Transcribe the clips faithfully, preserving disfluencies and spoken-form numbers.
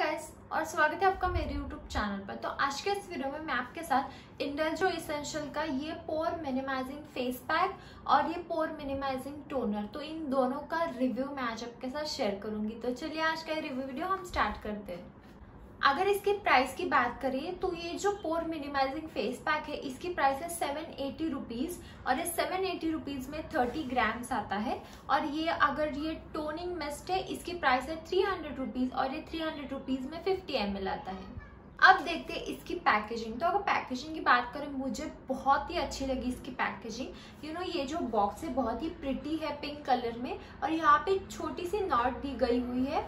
Guys और स्वागत है आपका मेरे यूट्यूब चैनल पर। तो आज के इस वीडियो में मैं आपके साथ इंडल्जो एसेंशियल का ये पोर मिनिमाइजिंग फेस पैक और ये पोर मिनिमाइजिंग टोनर, तो इन दोनों का रिव्यू मैं आज आपके साथ शेयर करूंगी। तो चलिए आज का ये रिव्यू वीडियो हम स्टार्ट करते हैं। अगर इसके प्राइस की बात करें तो ये जो पोर मिनिमाइजिंग फेस पैक है इसकी प्राइस है सेवन एटी रुपीज़ और ये सेवन एटी रुपीज़ में थर्टी ग्राम्स आता है। और ये अगर ये टोनिंग मिस्ट है इसकी प्राइस है थ्री हंड्रेड रुपीज़ और ये थ्री हंड्रेड रुपीज़ में फिफ्टी एम एल आता है। अब देखते हैं इसकी पैकेजिंग। तो अगर पैकेजिंग की बात करें मुझे बहुत ही अच्छी लगी इसकी पैकेजिंग। यू नो ये जो बॉक्स है बहुत ही प्रिटी है पिंक कलर में और यहाँ पे छोटी सी नॉट दी गई हुई है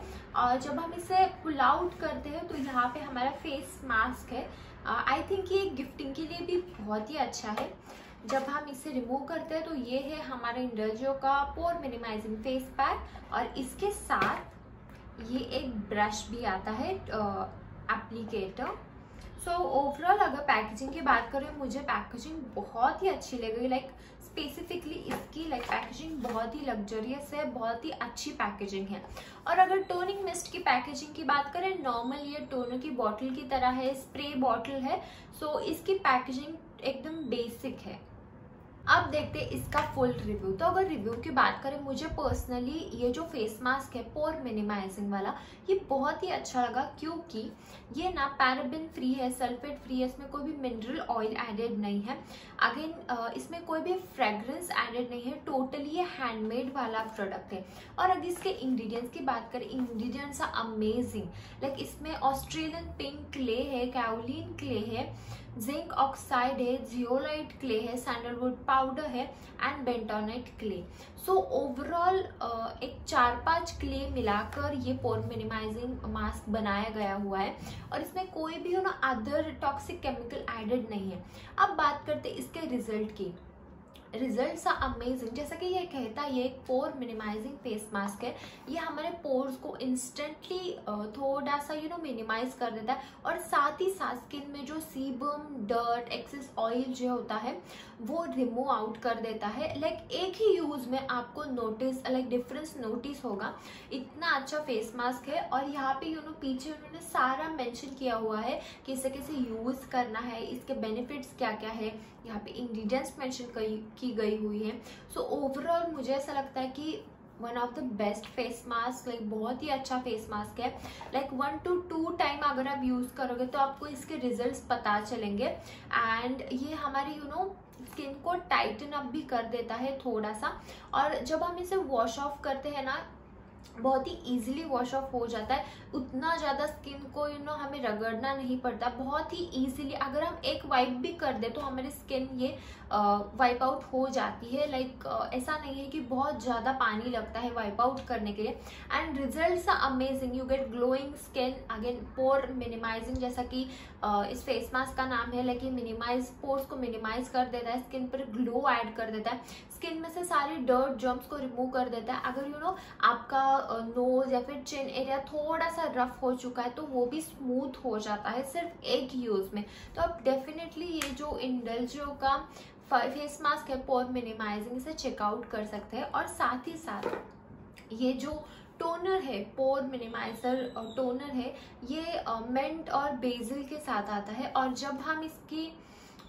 और जब हम इसे पुल आउट करते हैं तो यहाँ पे हमारा फेस मास्क है। आई थिंक ये गिफ्टिंग के लिए भी बहुत ही अच्छा है। जब हम इसे रिमूव करते हैं तो ये है हमारा इंडल्जो का पोर मिनिमाइजिंग फेस पैक और इसके साथ ये एक ब्रश भी आता है एप्लीकेटर। सो ओवरऑल अगर पैकेजिंग की बात करें मुझे पैकेजिंग बहुत ही अच्छी लगी। लाइक स्पेसिफिकली इसकी लाइक पैकेजिंग बहुत ही लग्जरियस है, बहुत ही अच्छी पैकेजिंग है। और अगर टोनिंग मिस्ट की पैकेजिंग की बात करें नॉर्मल ये टोनर की बॉटल की तरह है, स्प्रे बॉटल है। सो so, इसकी पैकेजिंग एकदम बेसिक है। अब देखते हैं इसका फुल रिव्यू। तो अगर रिव्यू की बात करें मुझे पर्सनली ये जो फेस मास्क है पोर मिनिमाइजिंग वाला ये बहुत ही अच्छा लगा क्योंकि ये ना पैराबिन फ्री है, सल्फेट फ्री है, इसमें कोई भी मिनरल ऑयल एडेड नहीं है। अगेन इसमें कोई भी फ्रेगरेंस एडेड नहीं है, टोटली ये हैंडमेड वाला प्रोडक्ट है। और अगर इसके इंग्रेडिएंट्स की बात करें इंग्रेडिएंट्स आर अमेजिंग। लाइक इसमें ऑस्ट्रेलियन पिंक क्ले है, कायोलिन क्ले है, जिंक ऑक्साइड है, जियोलाइट क्ले है, सैंडलवुड पाउडर है and bentonite clay. So overall एक चार पांच क्ले मिलाकर ये पोर मिनिमाइजिंग मास्क बनाया गया हुआ है और इसमें कोई भी ना अदर टॉक्सिक केमिकल एडेड नहीं है। अब बात करते इसके रिजल्ट की। Results are amazing. जैसा कि ये कहता है ये एक पोर मिनिमाइजिंग फेस मास्क है, ये हमारे पोर्स को इंस्टेंटली थोड़ा सा यू नो मिनिमाइज कर देता है और साथ ही साथ स्किन में जो सीबम, डर्ट, एक्सेस ऑयल जो होता है वो रिमूव आउट कर देता है। लाइक एक ही यूज़ में आपको नोटिस लाइक डिफरेंस नोटिस होगा, इतना अच्छा फेस मास्क है। और यहाँ पे यू नो पीछे उन्होंने सारा मेंशन किया हुआ है कि इसे कैसे यूज़ करना है, इसके बेनिफिट्स क्या क्या है, यहाँ पे इंग्रेडिएंट्स मेंशन की गई हुई है। सो so, ओवरऑल मुझे ऐसा लगता है कि one of the best face mask, like बहुत ही अच्छा फेस मास्क है। Like one two two time अगर आप यूज़ करोगे तो आपको इसके रिजल्ट्स पता चलेंगे एंड ये हमारी यू नो स्किन को टाइटन अप भी कर देता है थोड़ा सा। और जब हम इसे वॉश ऑफ करते हैं ना बहुत ही ईजिली वॉश ऑफ हो जाता है, उतना ज़्यादा स्किन को यू नो हमें रगड़ना नहीं पड़ता, बहुत ही ईजिली। अगर हम एक वाइप भी कर दे तो हमारी स्किन ये वाइप आउट हो जाती है। लाइक ऐसा नहीं है कि बहुत ज़्यादा पानी लगता है वाइप आउट करने के लिए। And results are amazing, you get glowing skin. Again pore minimising जैसा कि uh, इस फेस मास्क का नाम है, लेकिन मिनिमाइज पोर्स को मिनिमाइज कर देता है, स्किन पर ग्लो ऐड कर देता है, स्किन में से सारे डर्ट जम्स को रिमूव कर देता है। अगर यू you नो know, आपका नोज या फिर चिन एरिया थोड़ा सा रफ हो चुका है तो वो भी स्मूथ हो जाता है सिर्फ एक यूज़ में। तो आप डेफिनेटली ये जो इंडल्जो का फेस मास्क है पोर मिनिमाइजिंग इसे चेकआउट कर सकते हैं। और साथ ही साथ ये जो टोनर है पोर मिनिमाइजर टोनर है ये मिंट और बेसिल के साथ आता है और जब हम इसकी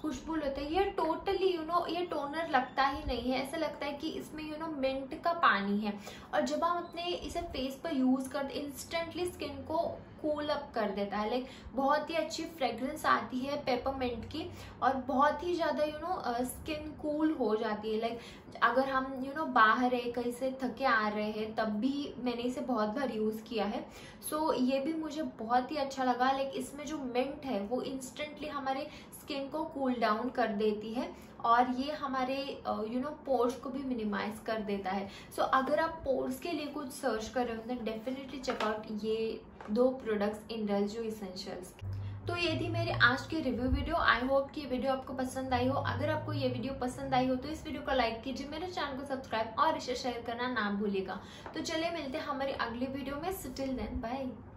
खुशबू लेते हैं ये टोटली यू नो ये टोनर लगता ही नहीं है, ऐसा लगता है कि इसमें यू नो मिंट का पानी है। और जब हम अपने इसे फेस पर यूज़ करते इंस्टेंटली स्किन को कूल अप कर देता है। लाइक बहुत ही अच्छी फ्रेगरेंस आती है पेपरमिंट की और बहुत ही ज़्यादा यू नो स्किन कूल हो जाती है। लाइक अगर हम यू you नो know, बाहर है कहीं से थके आ रहे हैं तब भी मैंने इसे बहुत बार यूज़ किया है। सो so, ये भी मुझे बहुत ही अच्छा लगा। लाइक इसमें जो मिंट है वो इंस्टेंटली हमारे स्किन को कूल डाउन कर देती है और ये हमारे यू नो पोर्स को भी मिनिमाइज कर देता है। सो so, अगर आप पोर्स के लिए कुछ सर्च कर रहे हो तो डेफिनेटली चेकआउट ये दो प्रोडक्ट्स इंडल्जो एसेंशियल्स। तो ये थी मेरी आज की रिव्यू वीडियो। आई होप कि ये वीडियो आपको पसंद आई हो। अगर आपको ये वीडियो पसंद आई हो तो इस वीडियो को लाइक कीजिए, मेरे चैनल को सब्सक्राइब और इसे शेयर करना ना भूलिएगा। तो चलिए मिलते हैं हमारी अगली वीडियो में। So till then bye.